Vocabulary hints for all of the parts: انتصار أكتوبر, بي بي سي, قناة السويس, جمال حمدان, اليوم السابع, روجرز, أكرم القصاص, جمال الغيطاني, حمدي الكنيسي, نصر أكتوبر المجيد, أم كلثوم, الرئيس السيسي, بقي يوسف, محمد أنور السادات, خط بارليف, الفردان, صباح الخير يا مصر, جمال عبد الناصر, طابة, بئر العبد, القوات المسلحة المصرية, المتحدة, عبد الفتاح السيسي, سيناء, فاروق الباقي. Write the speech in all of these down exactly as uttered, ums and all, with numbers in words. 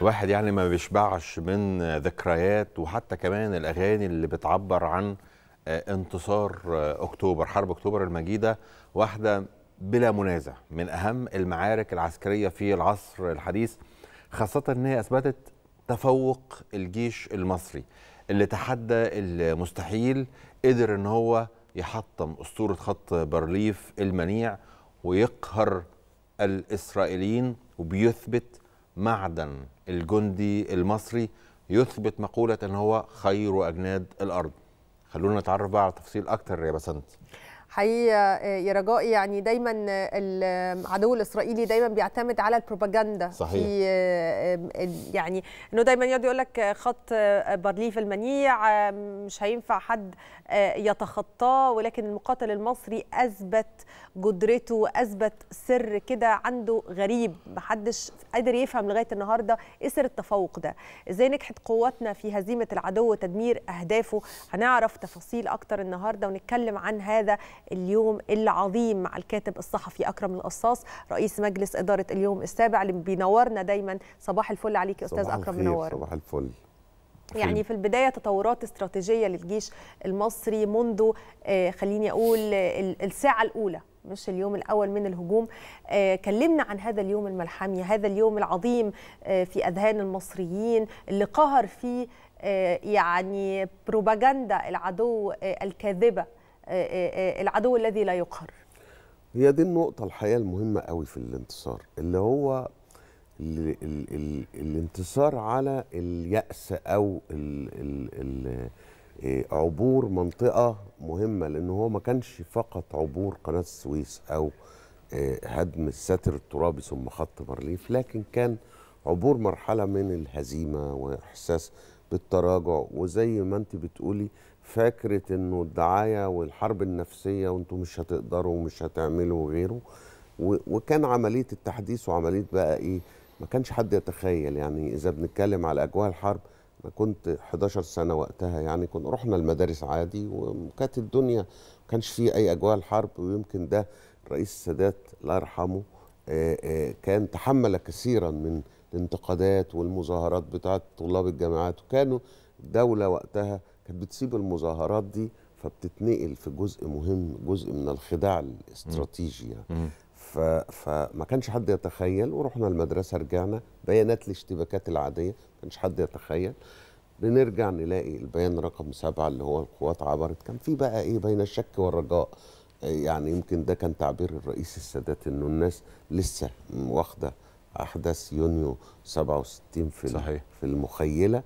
الواحد يعني ما بيشبعش من ذكريات، وحتى كمان الأغاني اللي بتعبر عن انتصار أكتوبر. حرب أكتوبر المجيدة واحدة بلا منازع من أهم المعارك العسكرية في العصر الحديث، خاصة أنها أثبتت تفوق الجيش المصري اللي تحدى المستحيل، قدر أن هو يحطم أسطورة خط بارليف المنيع ويقهر الإسرائيليين، وبيثبت معدن الجندي المصري، يثبت مقولة أن هو خير أجناد الأرض. خلونا نتعرف بقى على تفاصيل أكتر يا بسنت. حقيقة يا رجاء، يعني دايما العدو الإسرائيلي دايما بيعتمد على البروباجندا. صحيح. في يعني انه دايما يقول لك خط بارليف المنيع مش هينفع حد يتخطاه، ولكن المقاتل المصري اثبت جدرته واثبت سر كده عنده غريب، محدش قادر يفهم لغايه النهارده ايه سر التفوق ده، ازاي نجحت قواتنا في هزيمه العدو وتدمير اهدافه. هنعرف تفاصيل اكتر النهارده ونتكلم عن هذا اليوم العظيم مع الكاتب الصحفي أكرم القصاص، رئيس مجلس إدارة اليوم السابع اللي بينورنا دايما. صباح الفل عليك يا أستاذ أكرم، منور. صباح الفل. يعني في البداية تطورات استراتيجية للجيش المصري منذ آه خليني أقول آه الساعة الأولى، مش اليوم الأول من الهجوم. آه كلمنا عن هذا اليوم الملحمي، هذا اليوم العظيم آه في أذهان المصريين اللي قهر فيه آه يعني بروباجندا العدو آه الكاذبة، العدو الذي لا يقهر. هي دي النقطة الحقيقة المهمة قوي في الانتصار، اللي هو ال ال ال الانتصار على اليأس أو ال ال ال عبور منطقة مهمة، لأنه هو ما كانش فقط عبور قناة السويس أو هدم الستر الترابي ثم خط بارليف، لكن كان عبور مرحلة من الهزيمة وإحساس بالتراجع. وزي ما أنت بتقولي فكرة انه الدعاية والحرب النفسية وانتم مش هتقدروا ومش هتعملوا وغيره، وكان عملية التحديث وعملية بقى ايه، ما كانش حد يتخيل. يعني اذا بنتكلم على اجواء الحرب، انا كنت إحدى عشرة سنة وقتها، يعني كنا رحنا المدارس عادي وكانت الدنيا ما كانش فيه اي اجواء الحرب. ويمكن ده الرئيس السادات الله يرحمه كان تحمل كثيرا من الانتقادات والمظاهرات بتاعت طلاب الجامعات، وكانوا الدولة وقتها كانت بتسيب المظاهرات دي فبتتنقل في جزء مهم، جزء من الخداع الاستراتيجي يعني. فما كانش حد يتخيل، ورحنا المدرسه رجعنا بيانات الاشتباكات العاديه، ما كانش حد يتخيل. بنرجع نلاقي البيان رقم سبعه اللي هو القوات عبرت، كان في بقى ايه بين الشك والرجاء. يعني يمكن ده كان تعبير الرئيس السادات، انه الناس لسه واخده احداث يونيو سبعة وستين في صحيح. في المخيله،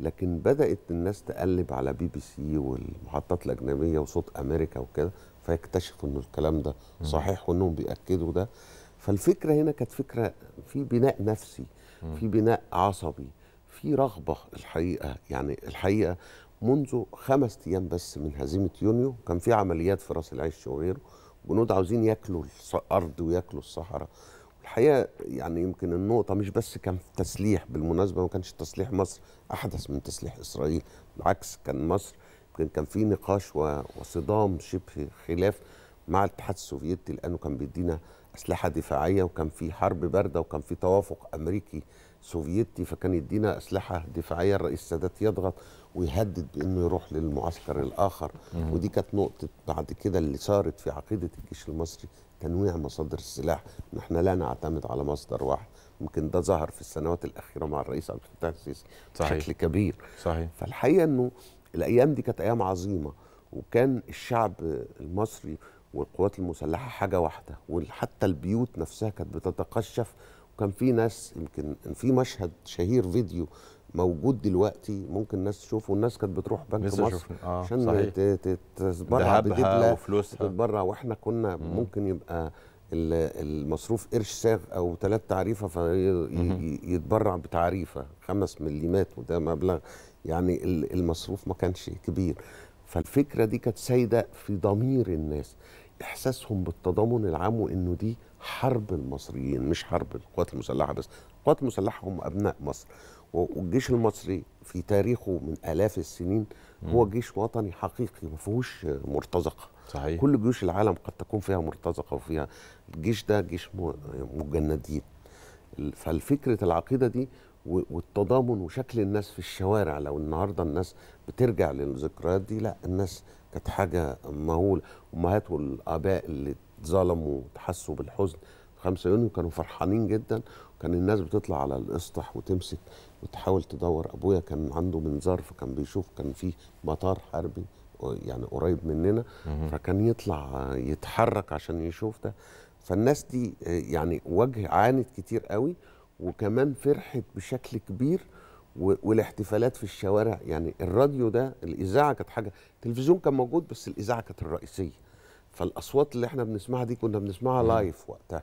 لكن بدأت الناس تقلب على بي بي سي والمحطات الأجنبية وصوت أمريكا وكده، فيكتشفوا إنه الكلام ده صحيح وإنهم بيأكدوا ده. فالفكرة هنا كانت فكرة في بناء نفسي، في بناء عصبي، في رغبة الحقيقة. يعني الحقيقة منذ خمس أيام بس من هزيمة يونيو كان في عمليات في راس العش وغيره، جنود عاوزين ياكلوا الأرض وياكلوا الصحراء. الحقيقة يعني يمكن النقطة مش بس كان تسليح، بالمناسبة ما كانش تسليح مصر أحدث من تسليح إسرائيل، بالعكس كان مصر يمكن كان في نقاش وصدام شبه خلاف مع الاتحاد السوفيتي لأنه كان بيدينا أسلحة دفاعية، وكان في حرب باردة، وكان في توافق أمريكي سوفيتي فكان يدينا أسلحة دفاعية. الرئيس السادات يضغط ويهدد بأنه يروح للمعسكر الآخر، ودي كانت نقطة بعد كده اللي صارت في عقيدة الجيش المصري، تنويع مصادر السلاح، نحن لا نعتمد على مصدر واحد. ممكن ده ظهر في السنوات الأخيرة مع الرئيس عبد الفتاح السيسي بشكل كبير. صحيح. فالحقيقة أنه الأيام دي كانت أيام عظيمة، وكان الشعب المصري والقوات المسلحة حاجة واحدة، وحتى البيوت نفسها كانت بتتقشف. وكان في ناس، يمكن في مشهد شهير فيديو موجود دلوقتي ممكن الناس تشوفه، والناس كانت بتروح بنك مصر عشان تتبرع بدبلة وفلوسها تتبرع، واحنا كنا ممكن يبقى المصروف قرش ساغ او ثلاث تعريفه فيتبرع بتعريفه خمس مليمات، وده مبلغ يعني المصروف ما كانش كبير. فالفكره دي كانت سايده في ضمير الناس، احساسهم بالتضامن العام، وانه دي حرب المصريين مش حرب القوات المسلحه بس، القوات المسلحه هم ابناء مصر، والجيش المصري في تاريخه من آلاف السنين هو جيش وطني حقيقي ما فيهوش مرتزقة. صحيح. كل جيوش العالم قد تكون فيها مرتزقة وفيها، الجيش ده جيش مجندين. فالفكرة العقيدة دي والتضامن وشكل الناس في الشوارع. لو النهارده الناس بترجع للذكريات دي، لا الناس كانت حاجه مهوله. امهات والاباء اللي اتظلموا وتحسوا بالحزن خمسة يونيو كانوا فرحانين جدا، وكان الناس بتطلع على الاسطح وتمسك وتحاول تدور. ابويا كان عنده منظار، فكان بيشوف كان في مطار حربي يعني قريب مننا، فكان يطلع يتحرك عشان يشوف ده. فالناس دي يعني وجه عانت كتير قوي، وكمان فرحت بشكل كبير. والاحتفالات في الشوارع، يعني الراديو ده، الاذاعه كانت حاجه، التلفزيون كان موجود بس الاذاعه كانت الرئيسيه، فالاصوات اللي احنا بنسمعها دي كنا بنسمعها لايف وقتها،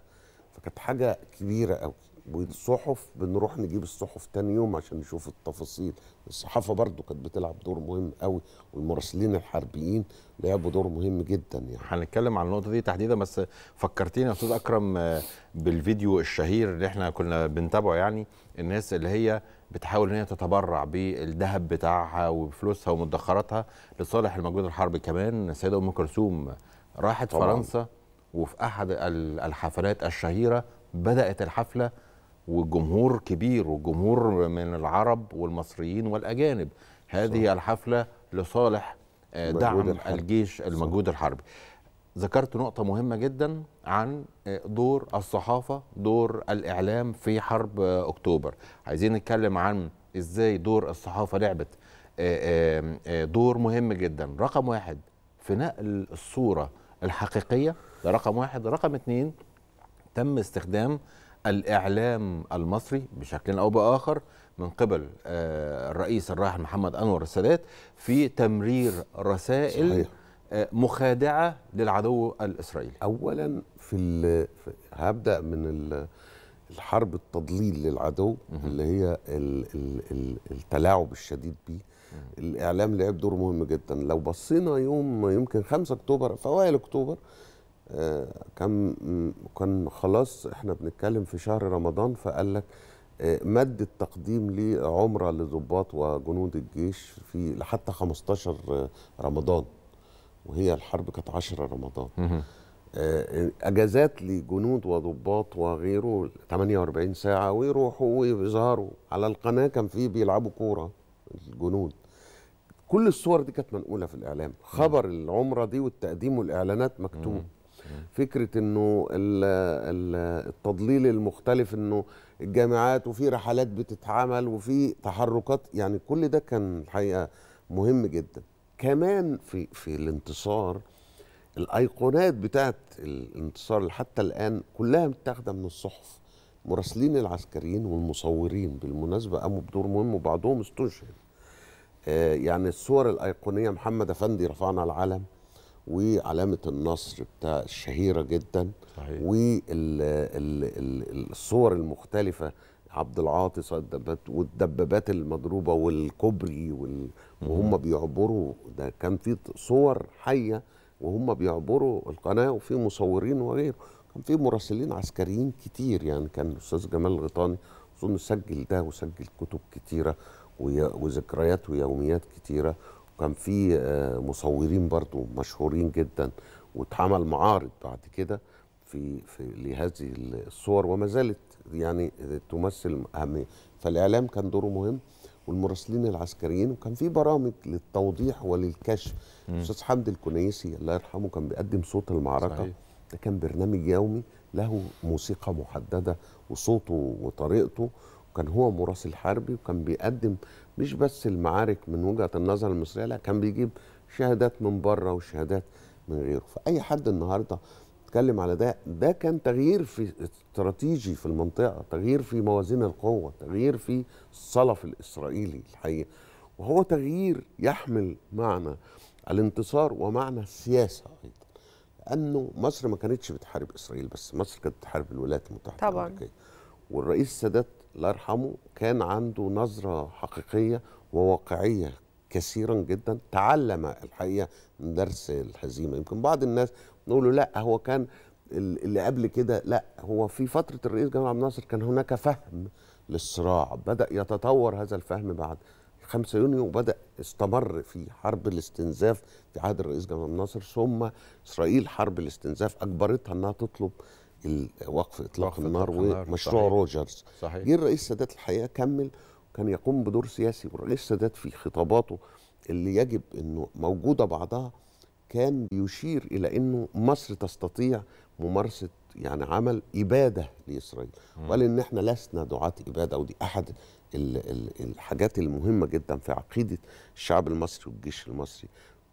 فكانت حاجه كبيره قوي. والصحف بنروح نجيب الصحف تاني يوم عشان نشوف التفاصيل. الصحافه برضو كانت بتلعب دور مهم قوي، والمراسلين الحربيين لعبوا دور مهم جدا. يعني هنتكلم عن النقطه دي تحديدا، بس فكرتيني يا استاذ اكرم بالفيديو الشهير اللي احنا كنا بنتابعه، يعني الناس اللي هي بتحاول ان هي تتبرع بالذهب بتاعها وفلوسها ومدخراتها لصالح المجهود الحربي. كمان السيده ام كلثوم راحت طبعاً فرنسا، وفي احد الحفلات الشهيره بدات الحفله والجمهور كبير، والجمهور من العرب والمصريين والاجانب. هذه صح. الحفله لصالح دعم الحرب. الجيش المجهود الحربي. ذكرت نقطه مهمه جدا عن دور الصحافه، دور الاعلام في حرب اكتوبر. عايزين نتكلم عن ازاي دور الصحافه لعبت دور مهم جدا. رقم واحد في نقل الصوره الحقيقيه، ده رقم واحد. رقم اتنين، تم استخدام الإعلام المصري بشكل أو بآخر من قبل الرئيس الراحل محمد أنور السادات في تمرير رسائل صحيح. مخادعة للعدو الإسرائيلي. أولا في هبدأ من الحرب التضليل للعدو اللي هي التلاعب الشديد بيه. الإعلام لعب دور مهم جدا. لو بصينا يوم يمكن خمسة أكتوبر في أوائل أكتوبر، آه كان كان خلاص احنا بنتكلم في شهر رمضان، فقال لك آه مد التقديم لعمره لضباط وجنود الجيش في لحتى خمستاشر رمضان، وهي الحرب كانت عشرة رمضان. آه اجازات لجنود وضباط وغيره تمانية وأربعين ساعة، ويروحوا ويظهروا على القناه. كان في بيلعبوا كوره الجنود. كل الصور دي كانت منقوله في الاعلام. خبر العمره دي والتقديم والاعلانات مكتوب. فكرة انه التضليل المختلف، انه الجامعات وفي رحلات بتتعمل وفي تحركات، يعني كل ده كان الحقيقة مهم جدا. كمان في في الانتصار، الايقونات بتاعت الانتصار اللي حتى الان كلها متاخده من الصحف. المراسلين العسكريين والمصورين بالمناسبة قاموا بدور مهم، وبعضهم استشهد. آه يعني الصور الايقونية، محمد أفندي رفعنا العلم، وعلامة النصر بتاع الشهيرة جدا، والصور المختلفة، عبد العاطي والدبابات المضروبة والكوبري وال... وهم بيعبروا. ده كان في صور حية وهم بيعبروا القناة، وفي مصورين وغيره. كان في مراسلين عسكريين كتير، يعني كان الأستاذ جمال الغيطاني أظن سجل ده، وسجل كتب كتيرة وي... وذكريات ويوميات كتيرة. كان في مصورين برضو مشهورين جدا، واتعمل معارض بعد كده في, في لهذه الصور، وما زالت يعني تمثل أهمية. فالإعلام كان دوره مهم، والمراسلين العسكريين، وكان في برامج للتوضيح وللكشف. الأستاذ حمدي الكنيسي الله يرحمه كان بيقدم صوت المعركة صحيح. ده كان برنامج يومي له موسيقى محددة وصوته وطريقته، وكان هو مراسل حربي، وكان بيقدم مش بس المعارك من وجهة النظر المصرية، لا كان بيجيب شهادات من بره وشهادات من غيره. فأي حد النهارده اتكلم على ده، ده كان تغيير في استراتيجي في المنطقة، تغيير في موازين القوة، تغيير في الصلف الإسرائيلي الحقيقة. وهو تغيير يحمل معنى الانتصار ومعنى السياسة أيضا، لأنه مصر ما كانتش بتحارب إسرائيل بس، مصر كانت بتحارب الولايات المتحدة الأمريكية. والرئيس السادات الله يرحمه كان عنده نظرة حقيقية وواقعية كثيرا جدا. تعلم الحقيقة من درس الهزيمة. يمكن بعض الناس نقوله لا هو كان اللي قبل كده، لا هو في فترة الرئيس جمال عبد الناصر كان هناك فهم للصراع، بدأ يتطور هذا الفهم بعد خمسة يونيو، وبدأ استمر في حرب الاستنزاف في عهد الرئيس جمال عبد الناصر. ثم إسرائيل حرب الاستنزاف أجبرتها أنها تطلب وقف إطلاق النار ومشروع صحيح. روجرز صحيح. جه الرئيس السادات الحقيقة كمل، وكان يقوم بدور سياسي. والرئيس السادات في خطاباته اللي يجب أنه موجودة بعضها كان بيشير إلى أنه مصر تستطيع ممارسة يعني عمل إبادة لإسرائيل، وقال إن إحنا لسنا دعاة إبادة، ودي أحد الحاجات المهمة جدا في عقيدة الشعب المصري والجيش المصري،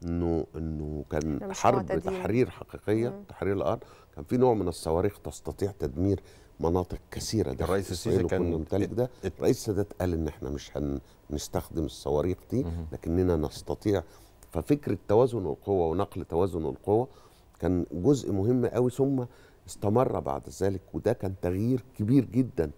إنه إنه كان حرب تحرير حقيقية، مم. تحرير الأرض، كان في نوع من الصواريخ تستطيع تدمير مناطق كثيرة. ده الرئيس السيسي كان ممتلك ده. الرئيس السادات قال إن إحنا مش هنستخدم الصواريخ دي، مم. لكننا نستطيع. ففكرة توازن القوة ونقل توازن القوة كان جزء مهم قوي، ثم استمر بعد ذلك، وده كان تغيير كبير جدا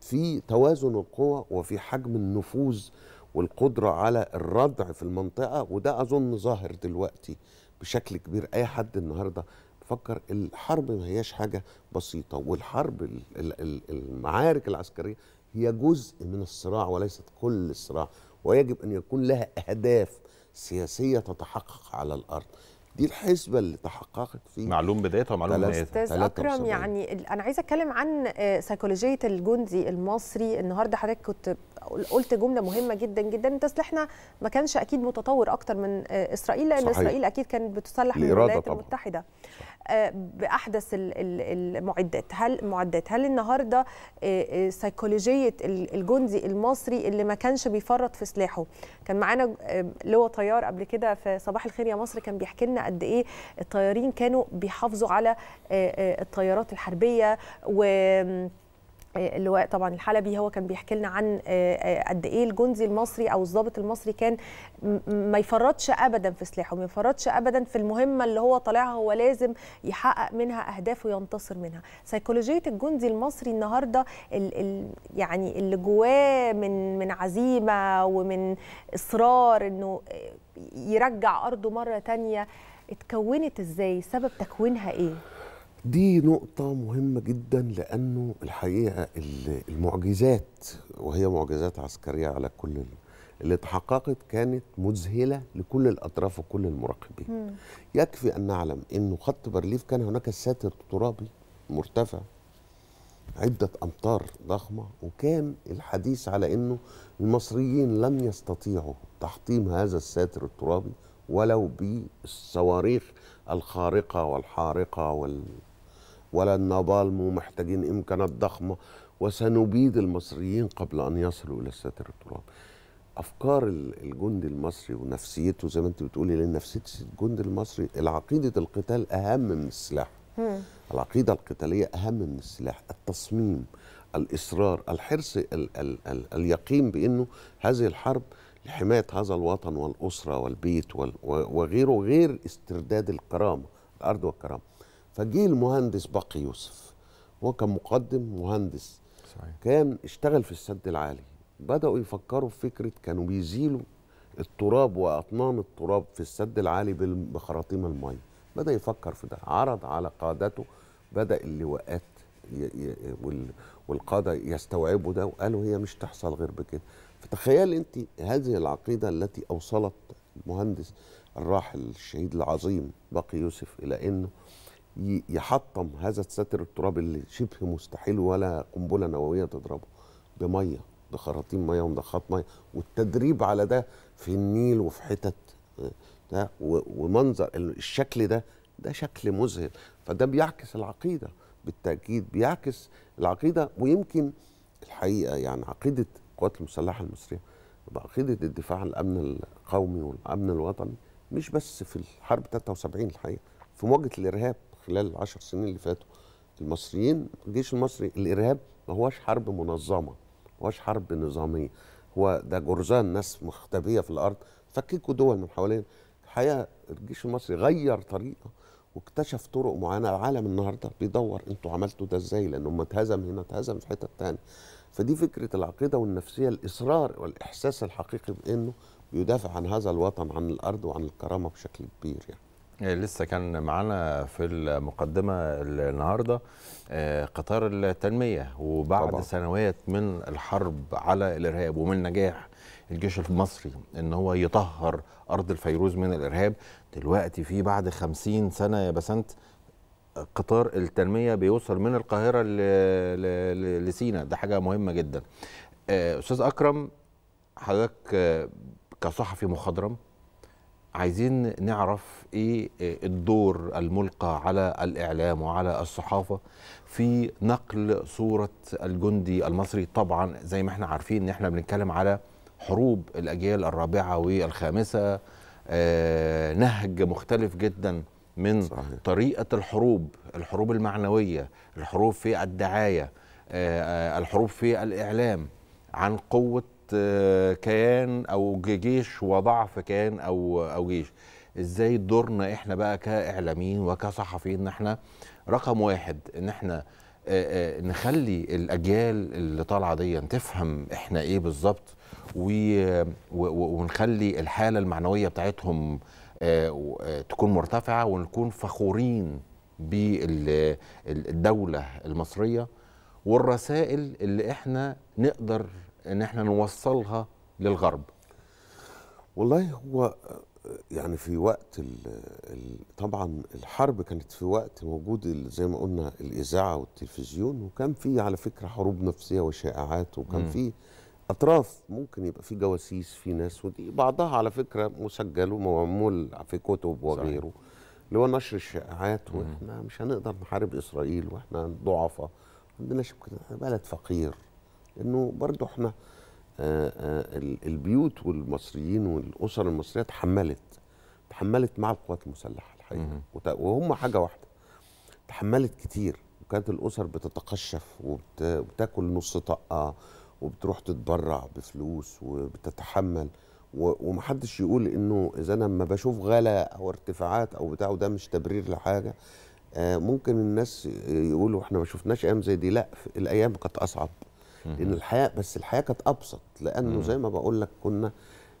في توازن القوى وفي حجم النفوذ والقدرة على الردع في المنطقة. وده أظن ظاهر دلوقتي بشكل كبير. أي حد النهاردة بفكر الحرب ما هياش حاجة بسيطة، والحرب المعارك العسكرية هي جزء من الصراع وليست كل الصراع، ويجب أن يكون لها أهداف سياسية تتحقق على الأرض. دي الحسبة اللي تحققت في معلوم بدايتها ومعلوم نهايتها. أستاذ أكرم، يعني أنا عايزة أتكلم عن سيكولوجية الجندي المصري. النهاردة حضرتك كنت قلت جملة مهمة جدا جدا، تسليحنا ما كانش أكيد متطور أكتر من إسرائيل، لأن صحيح. إسرائيل أكيد كانت بتسلح من الولايات طبعا. المتحدة بأحدث المعدات. هل معدات هل النهاردة سيكولوجية الجندي المصري اللي ما كانش بيفرط في سلاحه؟ كان معانا لواء طيار قبل كده في صباح الخير يا مصر، كان بيحكي لنا قد ايه الطيارين كانوا بيحافظوا على الطيارات الحربيه، و اللواء طبعا الحلبي هو كان بيحكي لنا عن قد ايه الجندي المصري او الضابط المصري كان ما يفرطش ابدا في سلاحه، ما يفرطش ابدا في المهمه اللي هو طالعها، هو لازم يحقق منها اهدافه وينتصر منها. سيكولوجيه الجندي المصري النهارده ال ال يعني اللي جواه من من عزيمه ومن اصرار انه يرجع ارضه مره ثانيه، اتكونت ازاي؟ سبب تكوينها ايه؟ دي نقطة مهمة جدا، لأنه الحقيقة المعجزات، وهي معجزات عسكرية على كل اللي تحققت، كانت مذهلة لكل الأطراف وكل المراقبين. مم. يكفي أن نعلم أنه خط بارليف كان هناك ساتر ترابي مرتفع، عدة أمتار ضخمة، وكان الحديث على أنه المصريين لم يستطيعوا تحطيم هذا الساتر الترابي ولو بالصواريخ الخارقة والحارقة وال ولا النابالم، ومحتاجين إمكانات ضخمة، وسنبيد المصريين قبل أن يصلوا إلى الساتر الترابي. أفكار الجندي المصري ونفسيته زي ما أنت بتقولي، لأن نفسية الجندي المصري العقيدة القتال أهم من السلاح. هم. العقيدة القتالية أهم من السلاح. التصميم، الإصرار، الحرص، ال ال ال اليقين بأنه هذه الحرب لحماية هذا الوطن والأسرة والبيت وال وغيره، غير استرداد الكرامة، الأرض والكرامة. فجي المهندس بقي يوسف، هو كان مقدم مهندس صحيح. كان اشتغل في السد العالي. بدأوا يفكروا في فكرة، كانوا بيزيلوا التراب وأطنان التراب في السد العالي بخراطيم المية. بدأ يفكر في ده، عرض على قادته، بدأ اللواءات والقادة يستوعبوا ده، وقالوا هي مش تحصل غير بكده. فتخيل أنت هذه العقيدة التي أوصلت المهندس الراحل الشهيد العظيم بقي يوسف إلى أنه يحطم هذا الساتر الترابي اللي شبه مستحيل ولا قنبلة نووية تضربه، بمية، بخراطيم مية ومضخات مية، والتدريب على ده في النيل وفي حتت ده، ومنظر الشكل ده، ده شكل مذهل. فده بيعكس العقيدة، بالتأكيد بيعكس العقيدة. ويمكن الحقيقة يعني عقيدة القوات المسلحة المصرية، عقيدة الدفاع عن الأمن القومي والأمن الوطني، مش بس في الحرب ثلاثة وسبعين، الحقيقة في مواجهة الإرهاب خلال العشر سنين اللي فاتوا المصريين، الجيش المصري، الإرهاب ما هواش حرب منظمة، ما هواش حرب نظامية، هو ده جرزان ناس مختبية في الأرض، فككوا دول من حوالينا. الحقيقة الجيش المصري غير طريقة واكتشف طرق معينة. العالم النهاردة بيدور انتوا عملتوا ده ازاي، لأن هم اتهزم هنا، اتهزم في حتة تانية. فدي فكرة العقيدة والنفسية، الإصرار والإحساس الحقيقي بأنه بيدافع عن هذا الوطن، عن الأرض وعن الكرامة بشكل كبير. يعني لسه كان معانا في المقدمة النهاردة قطار التنمية، وبعد طبعا. سنوات من الحرب على الإرهاب ومن نجاح الجيش المصري ان هو يطهر أرض الفيروز من الإرهاب، دلوقتي في بعد خمسين سنة يا بسنت قطار التنمية بيوصل من القاهرة لسينا، ده حاجة مهمة جدا. أستاذ أكرم، حضرتك كصحفي مخضرم عايزين نعرف إيه الدور الملقى على الإعلام وعلى الصحافة في نقل صورة الجندي المصري؟ طبعا زي ما احنا عارفين إن احنا بنتكلم على حروب الأجيال الرابعة والخامسة، نهج مختلف جدا من صحيح. طريقة الحروب، الحروب المعنوية، الحروب في الدعاية، الحروب في الإعلام، عن قوة كيان أو جيش وضعف كيان أو أو جيش. إزاي دورنا إحنا بقى كإعلاميين وكصحفيين إن إحنا رقم واحد إن إحنا نخلي الأجيال اللي طالعة دي تفهم إحنا إيه بالظبط، ونخلي الحالة المعنوية بتاعتهم تكون مرتفعة، ونكون فخورين بالدولة المصرية والرسائل اللي إحنا نقدر إن إحنا نوصلها للغرب؟ والله هو يعني في وقت ال ال طبعا الحرب كانت في وقت موجود زي ما قلنا الإذاعة والتلفزيون، وكان في على فكرة حروب نفسية وشائعات، وكان في أطراف ممكن يبقى في جواسيس في ناس، ودي بعضها على فكرة مسجل ومعمول في كتب وغيره اللي هو نشر الشائعات، وإحنا مش هنقدر نحارب إسرائيل وإحنا ضعفاء، عندنا شبكة بلد فقير، لأنه برضه إحنا آآ آآ البيوت والمصريين والأسر المصرية تحملت تحملت مع القوات المسلحة الحقيقة، وهم حاجة واحدة، تحملت كتير، وكانت الأسر بتتقشف وبتاكل نص طاقة وبتروح تتبرع بفلوس وبتتحمل، ومحدش يقول انه اذا انا لما بشوف غلا او ارتفاعات او بتاع وده مش تبرير لحاجه. آه ممكن الناس يقولوا احنا ما شفناش ايام زي دي، لا الايام كانت اصعب، لان الحياه بس الحياه كانت ابسط، لانه زي ما بقول لك كنا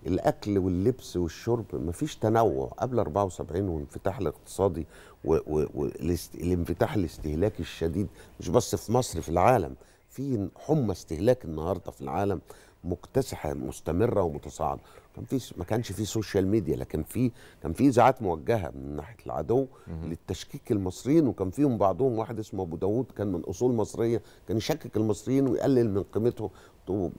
الاكل واللبس والشرب ما فيش تنوع قبل أربعة وسبعين والانفتاح الاقتصادي والانفتاح الاستهلاكي الشديد، مش بس في مصر، في العالم في حمى استهلاك النهارده في العالم مكتسحه مستمره ومتصاعده. كان في ما كانش في سوشيال ميديا، لكن في كان في اذاعات موجهه من ناحيه العدو للتشكيك المصريين، وكان فيهم بعضهم واحد اسمه ابو داوود كان من اصول مصريه، كان يشكك المصريين ويقلل من قيمتهم،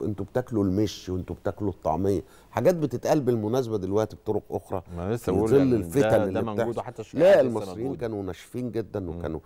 انتوا بتاكلوا المش وانتوا بتاكلوا الطعميه، حاجات بتتقال بالمناسبه دلوقتي بطرق اخرى في ظل الفتن اللي ده موجود حتى شويه. لا المصريين كانوا ناشفين جدا وكانوا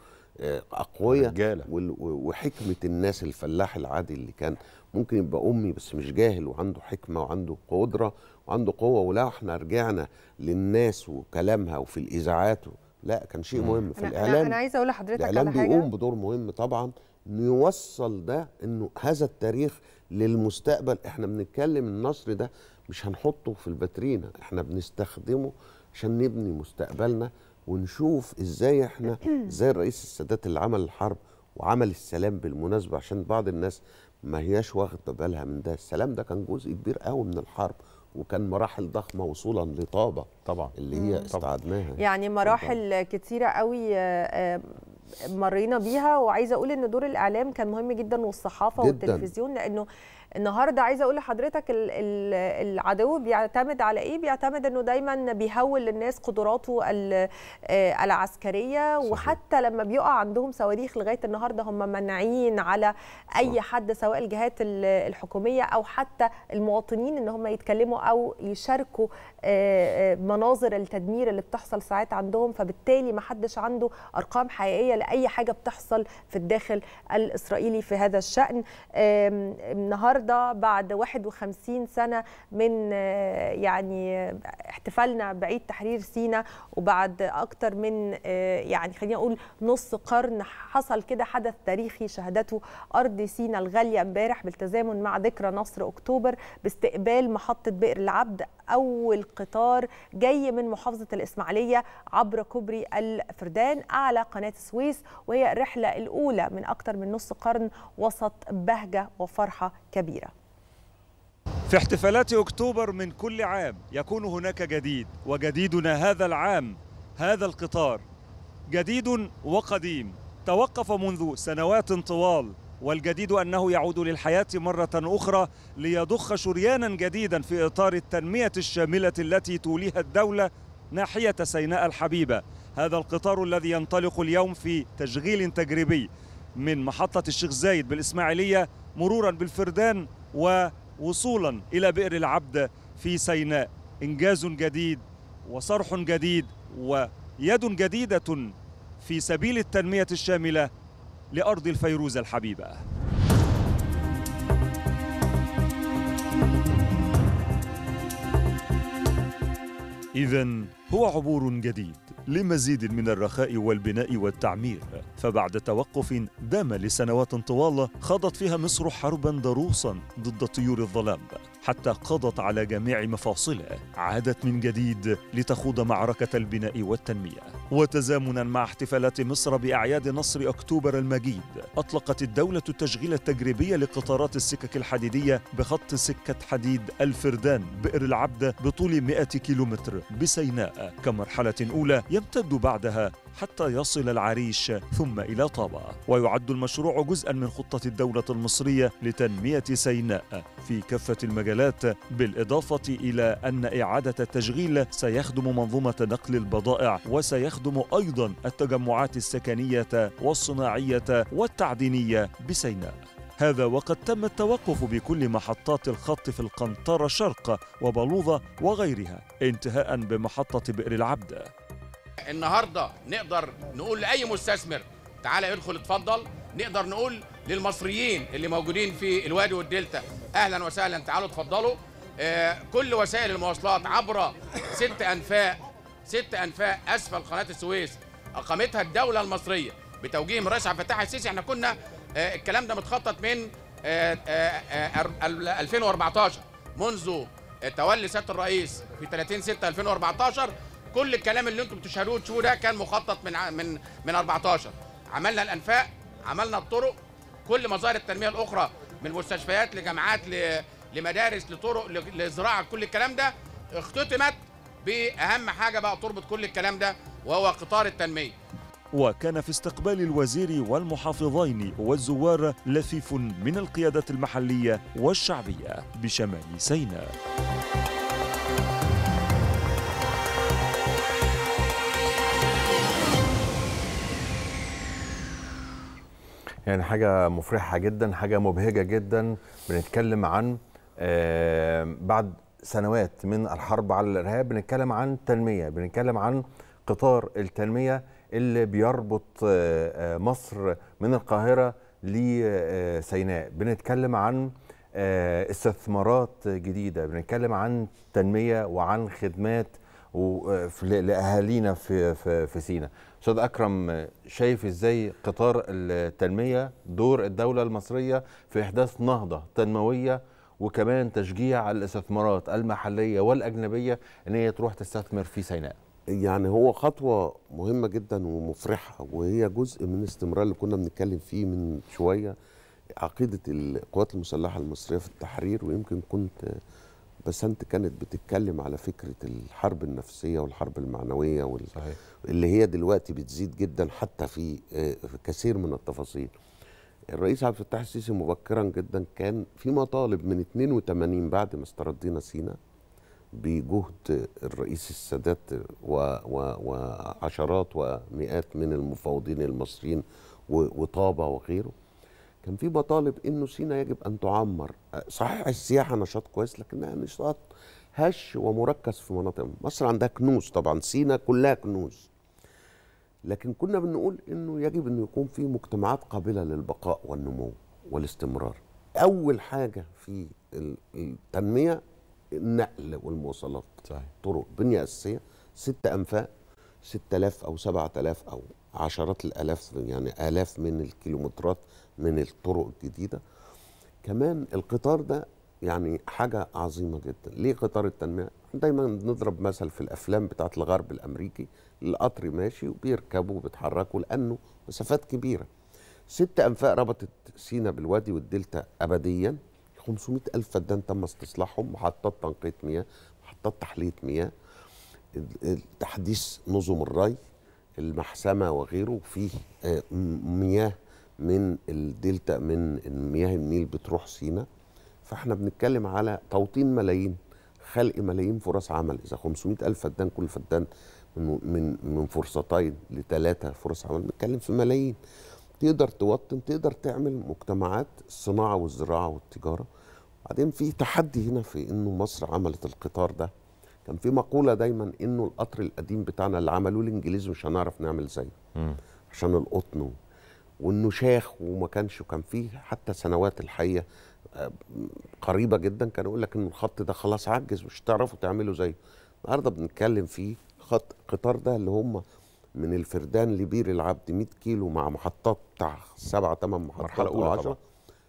أقوياء، وحكمة الناس الفلاح العادي اللي كان ممكن يبقى أمي بس مش جاهل وعنده حكمة وعنده قدرة وعنده قوة. ولو احنا رجعنا للناس وكلامها وفي الإذاعات، لا كان شيء مهم في الإعلام. أنا عايزة أقول لحضرتك على حاجة، الإعلام بيقوم بدور مهم طبعا نوصل ده، إنه هذا التاريخ للمستقبل. احنا بنتكلم النصر ده مش هنحطه في الباترينا، احنا بنستخدمه عشان نبني مستقبلنا، ونشوف ازاي احنا زي الرئيس السادات اللي عمل الحرب وعمل السلام بالمناسبه، عشان بعض الناس ما هياش واخده بالها من ده. السلام ده كان جزء كبير قوي من الحرب، وكان مراحل ضخمه وصولا لطابه طبعا اللي هي استعدناها، يعني مراحل طبعا. كتيره قوي مرينا بيها. وعايزه اقول ان دور الاعلام كان مهم جدا، والصحافه جداً. والتلفزيون، لانه النهارده عايزه اقول لحضرتك العدو بيعتمد على ايه؟ بيعتمد انه دايما بيهول للناس قدراته العسكريه، صحيح. وحتى لما بيقع عندهم صواريخ لغايه النهارده هم منعين على اي حد سواء الجهات الحكوميه او حتى المواطنين ان هم يتكلموا او يشاركوا مناظر التدمير اللي بتحصل ساعات عندهم، فبالتالي ما حدش عنده ارقام حقيقيه لاي حاجه بتحصل في الداخل الاسرائيلي في هذا الشان. النهارده بعد واحد وخمسين سنة من يعني احتفالنا بعيد تحرير سيناء، وبعد أكتر من يعني خلينا أقول نص قرن حصل كده حدث تاريخي شهدته أرض سيناء الغالية امبارح بالتزامن مع ذكرى نصر أكتوبر باستقبال محطة بئر العبد أول قطار جاي من محافظة الإسماعيلية عبر كوبري الفردان على قناة السويس، وهي الرحلة الأولى من أكتر من نص قرن وسط بهجة وفرحة كبيرة. في احتفالات أكتوبر من كل عام يكون هناك جديد، وجديدنا هذا العام هذا القطار، جديد وقديم توقف منذ سنوات طوال، والجديد أنه يعود للحياة مرة أخرى ليضخ شريانا جديدا في إطار التنمية الشاملة التي توليها الدولة ناحية سيناء الحبيبة، هذا القطار الذي ينطلق اليوم في تشغيل تجريبي من محطة الشيخ زايد بالإسماعيلية مرورا بالفردان ووصولا إلى بئر العبد في سيناء. إنجاز جديد وصرح جديد ويد جديدة في سبيل التنمية الشاملة لأرض الفيروزة الحبيبة. إذن هو عبور جديد لمزيد من الرخاء والبناء والتعمير، فبعد توقف دام لسنوات طوال خاضت فيها مصر حربا ضروسا ضد طيور الظلام حتى قضت على جميع مفاصله، عادت من جديد لتخوض معركة البناء والتنمية. وتزامنا مع احتفالات مصر بأعياد نصر أكتوبر المجيد، أطلقت الدولة التشغيل التجريبي لقطارات السكك الحديدية بخط سكة حديد الفردان بئر العبد بطول مئة كيلومتر بسيناء كمرحلة أولى، يمتد بعدها حتى يصل العريش ثم إلى طابة. ويعد المشروع جزءا من خطة الدولة المصرية لتنمية سيناء في كافة المجالات، بالإضافة إلى أن إعادة التشغيل سيخدم منظومة نقل البضائع، وسيخدم أيضا التجمعات السكنية والصناعية والتعدينية بسيناء. هذا وقد تم التوقف بكل محطات الخط في القنطرة شرق وبلوظة وغيرها، انتهاء بمحطة بئر العبد. النهارده نقدر نقول لاي مستثمر تعالى ادخل اتفضل، نقدر نقول للمصريين اللي موجودين في الوادي والدلتا اهلا وسهلا تعالوا اتفضلوا. آه كل وسائل المواصلات عبر ست انفاق ست انفاق اسفل قناه السويس اقامتها الدوله المصريه بتوجيه رئيس عبد الفتاح السيسي. احنا كنا آه الكلام ده متخطط من آه آه آه ألفين وأربعتاشر، منذ تولي سياده الرئيس في ثلاثين ستة ألفين وأربعتاشر كل الكلام اللي انتم بتشهدوه تشوفوه ده كان مخطط من من من أربعتاشر. عملنا الانفاق، عملنا الطرق، كل مظاهر التنميه الاخرى من مستشفيات لجامعات لمدارس لطرق لزراعه، كل الكلام ده اختتمت باهم حاجه بقى تربط كل الكلام ده وهو قطار التنميه. وكان في استقبال الوزير والمحافظين والزوار لفيف من القيادات المحليه والشعبيه بشمال سيناء. يعني حاجة مفرحة جدا، حاجة مبهجة جدا. بنتكلم عن بعد سنوات من الحرب على الإرهاب، بنتكلم عن تنمية، بنتكلم عن قطار التنمية اللي بيربط مصر من القاهرة لسيناء، بنتكلم عن استثمارات جديدة، بنتكلم عن تنمية وعن خدمات لأهالينا في في سيناء. أستاذ أكرم، شايف إزاي قطار التنمية دور الدولة المصرية في إحداث نهضة تنموية وكمان تشجيع الاستثمارات المحلية والأجنبية إن هي تروح تستثمر في سيناء؟ يعني هو خطوة مهمة جدا ومفرحة، وهي جزء من الاستمرار اللي كنا بنتكلم فيه من شوية، عقيدة القوات المسلحة المصرية في التحرير. ويمكن كنت بس أنت كانت بتتكلم على فكرة الحرب النفسية والحرب المعنوية وال... صحيح. اللي هي دلوقتي بتزيد جدا حتى في كثير من التفاصيل. الرئيس عبد الفتاح السيسي مبكرا جدا كان في مطالب من اتنين وتمانين بعد ما استردينا سيناء بجهد الرئيس السادات و... و... وعشرات ومئات من المفاوضين المصريين و... وطابة وغيره، كان في مطالب انه سيناء يجب ان تعمر. صحيح السياحه نشاط كويس لكنها نشاط هش ومركز في مناطق مصر عندها كنوز، طبعا سيناء كلها كنوز، لكن كنا بنقول انه يجب انه يكون في مجتمعات قابله للبقاء والنمو والاستمرار. اول حاجه في التنميه النقل والمواصلات، صحيح. طرق، بنيه اساسيه، ست انفاق، ستة آلاف او سبعة آلاف او عشرات الالاف يعني الاف من الكيلومترات من الطرق الجديده. كمان القطار ده يعني حاجه عظيمه جدا. ليه قطار التنميه؟ دايما بنضرب مثل في الافلام بتاعت الغرب الامريكي، القطر ماشي وبيركبوا وبيتحركوا لانه مسافات كبيره. ست انفاق ربطت سيناء بالوادي والدلتا ابديا، خمسمئة ألف فدان تم استصلاحهم، محطات تنقيه مياه، محطات تحليه مياه، تحديث نظم الري، المحسمه وغيره. فيه مياه من الدلتا، من مياه النيل بتروح سيناء. فاحنا بنتكلم على توطين ملايين، خلق ملايين فرص عمل. اذا خمسمئة ألف فدان، كل فدان من من فرصتين لثلاثه فرص عمل، بنتكلم في ملايين. تقدر توطن، تقدر تعمل مجتمعات الصناعه والزراعه والتجاره. بعدين في تحدي هنا في انه مصر عملت القطار ده. كان في مقوله دايما انه القطر القديم بتاعنا اللي عملوه الانجليز مش هنعرف نعمل زيه عشان القطن وانه شاخ وما كانش. وكان فيه حتى سنوات الحقيقه قريبه جدا كان يقول لك ان الخط ده خلاص عجز مش هتعرفوا تعملوا زيه. النهارده بنتكلم فيه خط القطار ده اللي هم من الفردان لبئر العبد مية كيلو مع محطات بتاع سبعة ثمان محطات او عشرة،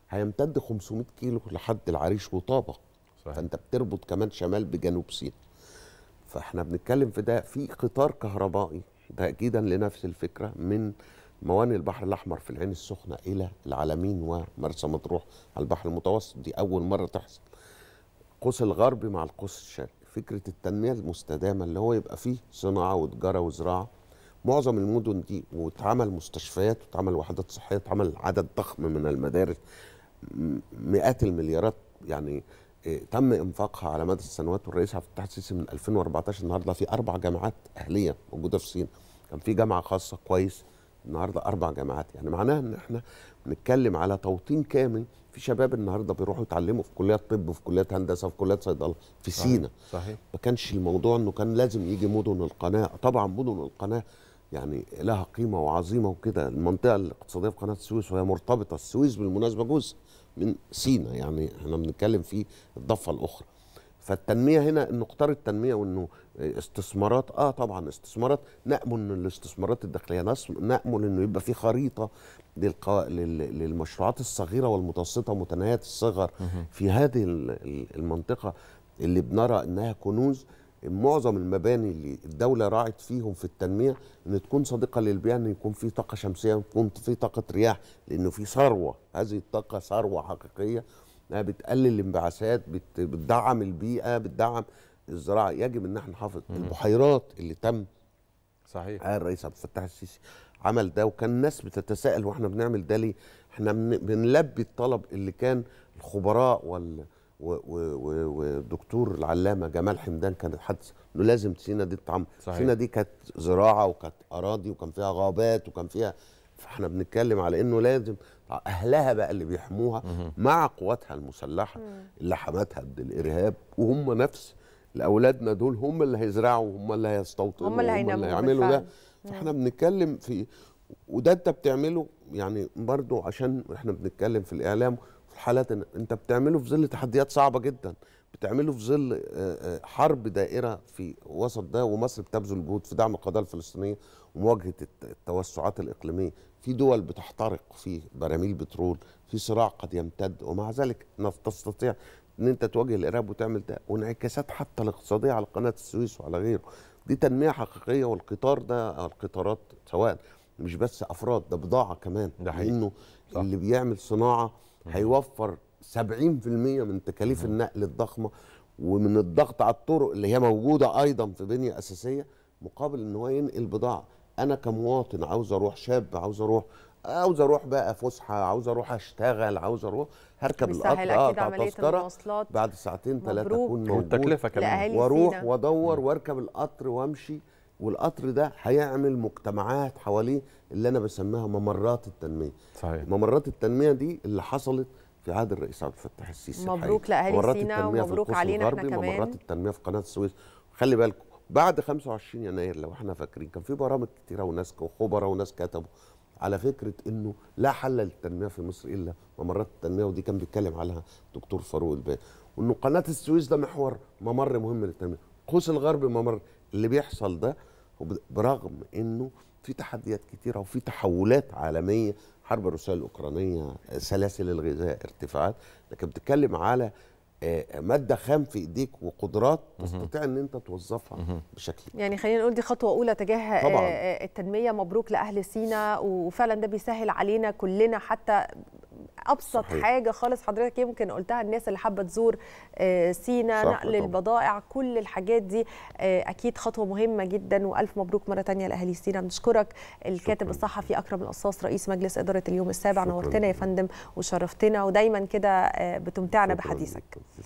هيمتد خمسمية كيلو لحد العريش وطابه. فانت بتربط كمان شمال بجنوب سيناء. فاحنا بنتكلم في ده في قطار كهربائي تأكيدا لنفس الفكره من موانئ البحر الاحمر في العين السخنه الى العلمين ومرسى مطروح على البحر المتوسط. دي اول مره تحصل. القوس الغربي مع القوس الشرقي، فكره التنميه المستدامه اللي هو يبقى فيه صناعه وتجاره وزراعه. معظم المدن دي واتعمل مستشفيات واتعمل وحدات صحيه، اتعمل عدد ضخم من المدارس، مئات المليارات يعني تم انفاقها على مدى السنوات. والرئيس عبد الفتاح السيسي من ألفين وأربعتاشر النهارده في اربع جامعات اهليه موجوده في سينا. كان في جامعه خاصه كويس، النهارده اربع جامعات. يعني معناها ان احنا بنتكلم على توطين كامل. في شباب النهارده بيروحوا يتعلموا في كليات طب، في كليات هندسه، في كليات صيدله في سينا. صحيح. ما كانش الموضوع انه كان لازم يجي مدن القناه. طبعا مدن القناه يعني لها قيمه وعظيمه وكده. المنطقه الاقتصاديه في قناه السويس وهي مرتبطه، السويس بالمناسبه جزء من سينا، يعني احنا بنتكلم في الضفه الاخرى. فالتنميه هنا انه قطار التنميه وانه استثمارات، اه طبعا استثمارات، نامل ان الاستثمارات الداخليه، نامل انه يبقى في خريطه للقا... للمشروعات الصغيره والمتوسطه متناهيه الصغر في هذه المنطقه اللي بنرى انها كنوز. معظم المباني اللي الدوله راعت فيهم في التنميه ان تكون صديقه للبيئه، ان يكون في طاقه شمسيه، يكون في طاقه رياح، لانه في ثروه. هذه الطاقه ثروه حقيقيه، انها بتقلل الانبعاثات، بتدعم البيئه، بتدعم الزراعه. يجب ان احنا نحافظ. البحيرات اللي تم صحيح آه الرئيس عبد الفتاح السيسي عمل ده. وكان الناس بتتساءل واحنا بنعمل ده ليه؟ احنا بنلبي الطلب اللي كان الخبراء وال والدكتور العلامه جمال حمدان كانت حادثه انه لازم سينا دي تتعمل. سينا دي كانت زراعه وكانت اراضي وكان فيها غابات وكان فيها. فاحنا بنتكلم على انه لازم اهلها بقى اللي بيحموها مع قواتها المسلحه اللي حماتها ضد الارهاب، وهم نفس لاولادنا دول هم اللي هيزرعوا، هم اللي هيستوطنوا، هم اللي هيعملوا ده. فاحنا بنتكلم في وده انت بتعمله يعني برضه عشان احنا بنتكلم في الاعلام في حالات إن انت بتعمله في ظل تحديات صعبه جدا، بتعمله في ظل حرب دائره في وسط ده. ومصر بتبذل جهود في دعم القضيه الفلسطينيه ومواجهه التوسعات الاقليميه. في دول بتحترق في براميل بترول، في صراع قد يمتد، ومع ذلك تستطيع ان انت تواجه الارهاب وتعمل ده. وانعكاسات حتى الاقتصاديه على قناه السويس وعلى غيره، دي تنميه حقيقيه. والقطار ده القطارات سواء مش بس افراد، ده بضاعه كمان، لانه اللي بيعمل صناعه هيوفر سبعين بالمية من تكاليف النقل الضخمه ومن الضغط على الطرق اللي هي موجوده ايضا في بنيه اساسيه، مقابل ان هو ينقل بضاعه. انا كمواطن عاوز اروح، شاب عاوز اروح، عاوز اروح بقى فسحه، عاوز اروح اشتغل، عاوز اروح هركب القطر اقطع تذكره بعد ساعتين ثلاثه اكون موجود واروح وادور واركب القطر وامشي. والقطر ده هيعمل مجتمعات حواليه اللي انا بسميها ممرات التنميه. صحيح. ممرات التنميه دي اللي حصلت في عهد الرئيس عبد الفتاح السيسي. مبروك لاهالي سينا ومبروك علينا احنا كمان. ممرات التنميه في قناه السويس. خلي بالكم بعد خمسة وعشرين يناير لو احنا فاكرين كان في برامج كتيره وناس وخبراء وناس كتبوا على فكره انه لا حل للتنميه في مصر الا ممرات التنميه، ودي كان بيتكلم عليها الدكتور فاروق الباقي، وانه قناه السويس ده محور ممر مهم للتنميه. القوس الغربي ممر. اللي بيحصل ده برغم انه في تحديات كتيره وفي تحولات عالميه، حرب الروسيه الاوكرانيه، سلاسل الغذاء، ارتفاعات، لكن بتتكلم على ماده خام في ايديك وقدرات تستطيع ان انت توظفها بشكل يعني خلينا نقول دي خطوه اولى تجاه طبعاً. التنميه. مبروك لاهل سينا، وفعلا ده بيسهل علينا كلنا حتى ابسط صحيح. حاجه خالص حضرتك يمكن قلتها، الناس اللي حابه تزور سينا، نقل طبعا. البضائع، كل الحاجات دي اكيد خطوه مهمه جدا. والف مبروك مره ثانيه لاهالي سينا. بنشكرك الكاتب الصحفي اكرم القصاص رئيس مجلس اداره اليوم السابع. نورتنا يا فندم وشرفتنا، ودايما كده بتمتعنا بحديثك.